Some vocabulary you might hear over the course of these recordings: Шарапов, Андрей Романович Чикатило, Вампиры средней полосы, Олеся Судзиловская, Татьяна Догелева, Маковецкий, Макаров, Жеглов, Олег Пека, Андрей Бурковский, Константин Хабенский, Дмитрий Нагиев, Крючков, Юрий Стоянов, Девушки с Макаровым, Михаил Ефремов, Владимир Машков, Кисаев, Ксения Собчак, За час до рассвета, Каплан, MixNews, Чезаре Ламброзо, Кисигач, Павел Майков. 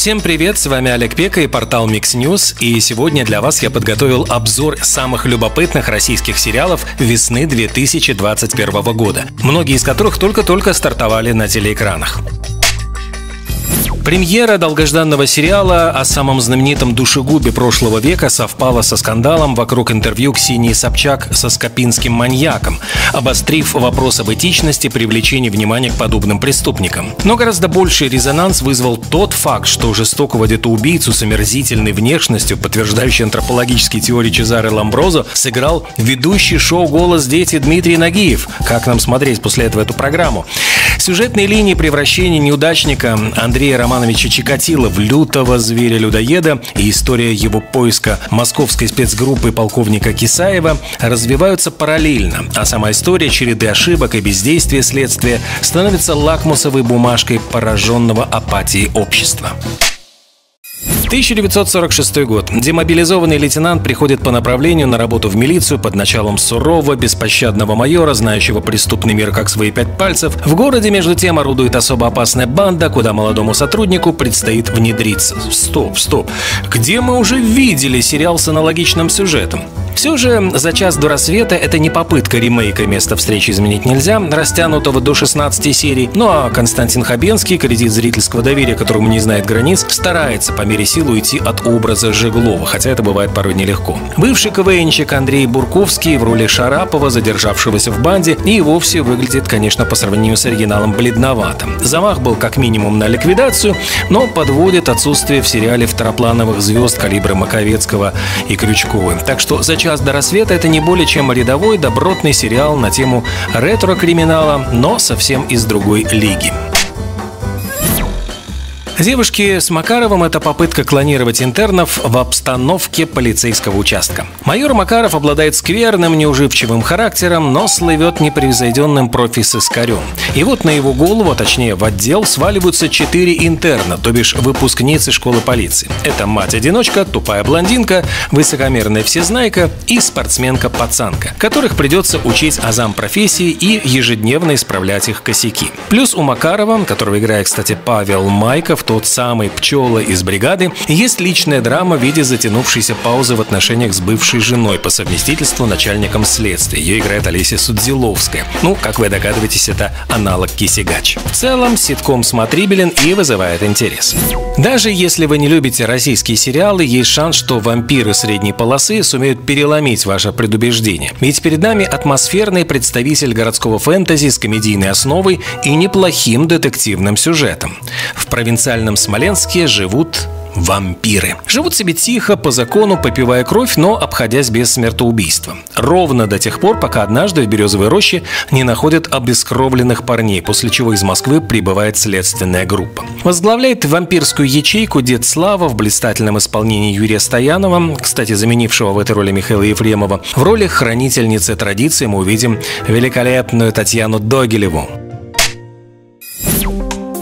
Всем привет, с вами Олег Пека и портал MixNews, и сегодня для вас я подготовил обзор самых любопытных российских сериалов весны 2021 года, многие из которых только-только стартовали на телеэкранах. Премьера долгожданного сериала о самом знаменитом душегубе прошлого века совпала со скандалом вокруг интервью Ксении Собчак со скопинским маньяком, обострив вопрос об этичности привлечения внимания к подобным преступникам. Но гораздо больший резонанс вызвал тот факт, что жестокого детоубийцу с омерзительной внешностью, подтверждающей антропологические теории Чезаре Ламброзо, сыграл ведущий шоу «Голос дети» Дмитрий Нагиев. Как нам смотреть после этого эту программу? Сюжетные линии превращения неудачника Андрея Романовича Чикатило в лютого зверя-людоеда и история его поиска московской спецгруппы полковника Кисаева развиваются параллельно, а сама история череды ошибок и бездействия следствия становится лакмусовой бумажкой пораженного апатией общества. 1946 год. Демобилизованный лейтенант приходит по направлению на работу в милицию под началом сурового, беспощадного майора, знающего преступный мир как свои пять пальцев. В городе, между тем, орудует особо опасная банда, куда молодому сотруднику предстоит внедриться. Стоп. Где мы уже видели сериал с аналогичным сюжетом? Все же «За час до рассвета» — это не попытка ремейка «Место встречи изменить нельзя», растянутого до 16 серий, ну а Константин Хабенский, кредит зрительского доверия, которому не знает границ, старается по мере сил уйти от образа Жеглова, хотя это бывает порой нелегко. Бывший КВНщик Андрей Бурковский в роли Шарапова, задержавшегося в банде, и вовсе выглядит, конечно, по сравнению с оригиналом бледновато. Замах был как минимум на ликвидацию, но подводит отсутствие в сериале второплановых звезд калибра Маковецкого и Крючкова. Так что «За час до рассвета» — это не более чем рядовой добротный сериал на тему ретро-криминала, но совсем из другой лиги. «Девушки с Макаровым» — это попытка клонировать интернов в обстановке полицейского участка. Майор Макаров обладает скверным, неуживчивым характером, но слывет непревзойденным профи-сыскарем. И вот на его голову, а точнее в отдел, сваливаются 4 интерна, то бишь выпускницы школы полиции. Это мать-одиночка, тупая блондинка, высокомерная всезнайка и спортсменка-пацанка, которых придется учить азам профессии и ежедневно исправлять их косяки. Плюс у Макарова, которого играет, кстати, Павел Майков, тот самый пчела из бригады, есть личная драма в виде затянувшейся паузы в отношениях с бывшей женой, по совместительству начальником следствия. Ее играет Олеся Судзиловская. Ну, как вы догадываетесь, это аналог «Кисигач». В целом, ситком смотрибелен и вызывает интерес. Даже если вы не любите российские сериалы, есть шанс, что «Вампиры средней полосы» сумеют переломить ваше предубеждение. Ведь перед нами атмосферный представитель городского фэнтези с комедийной основой и неплохим детективным сюжетом. В провинциальном Смоленске живут вампиры. Живут себе тихо, по закону, попивая кровь, но обходясь без смертоубийства. Ровно до тех пор, пока однажды в Березовой роще не находят обескровленных парней, после чего из Москвы прибывает следственная группа. Возглавляет вампирскую ячейку дед Слава в блистательном исполнении Юрия Стоянова, кстати, заменившего в этой роли Михаила Ефремова. В роли хранительницы традиции мы увидим великолепную Татьяну Догелеву.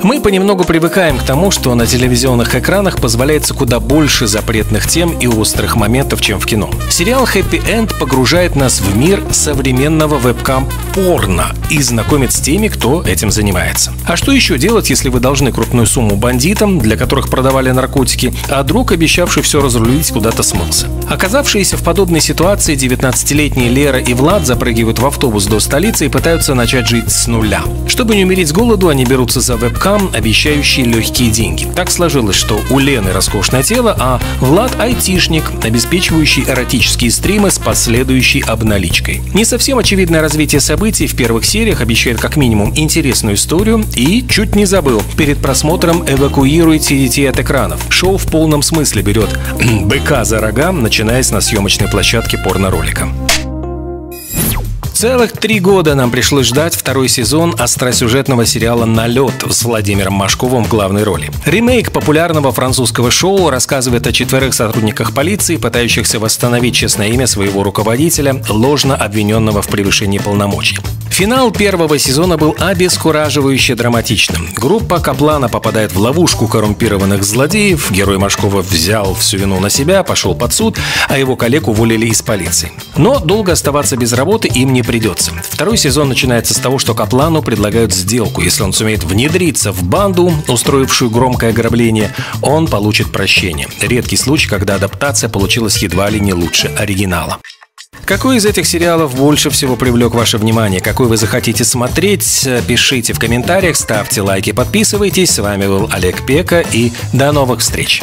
Мы понемногу привыкаем к тому, что на телевизионных экранах позволяется куда больше запретных тем и острых моментов, чем в кино. Сериал «Happy End» погружает нас в мир современного вебкам-порно и знакомит с теми, кто этим занимается. А что еще делать, если вы должны крупную сумму бандитам, для которых продавали наркотики, а друг, обещавший все разрулить, куда-то смылся? Оказавшиеся в подобной ситуации 19-летние Лера и Влад запрыгивают в автобус до столицы и пытаются начать жить с нуля. Чтобы не умереть с голоду, они берутся за вебкам, обещающие легкие деньги. Так сложилось, что у Лены роскошное тело, а Влад — айтишник, обеспечивающий эротические стримы с последующей обналичкой. Не совсем очевидное развитие событий в первых сериях обещает как минимум интересную историю и, чуть не забыл, перед просмотром эвакуируйте детей от экранов. Шоу в полном смысле берет быка за рога, начинаясь на съемочной площадке порно-ролика. Целых 3 года нам пришлось ждать второй сезон остросюжетного сериала «Налёт» с Владимиром Машковым в главной роли. Ремейк популярного французского шоу рассказывает о 4 сотрудниках полиции, пытающихся восстановить честное имя своего руководителя, ложно обвиненного в превышении полномочий. Финал первого сезона был обескураживающе драматичным. Группа Каплана попадает в ловушку коррумпированных злодеев, герой Машкова взял всю вину на себя, пошел под суд, а его коллег уволили из полиции. Но долго оставаться без работы им не придется. Второй сезон начинается с того, что Каплану предлагают сделку. Если он сумеет внедриться в банду, устроившую громкое ограбление, он получит прощение. Редкий случай, когда адаптация получилась едва ли не лучше оригинала. Какой из этих сериалов больше всего привлек ваше внимание? Какой вы захотите смотреть? Пишите в комментариях, ставьте лайки, подписывайтесь. С вами был Олег Пека, и до новых встреч!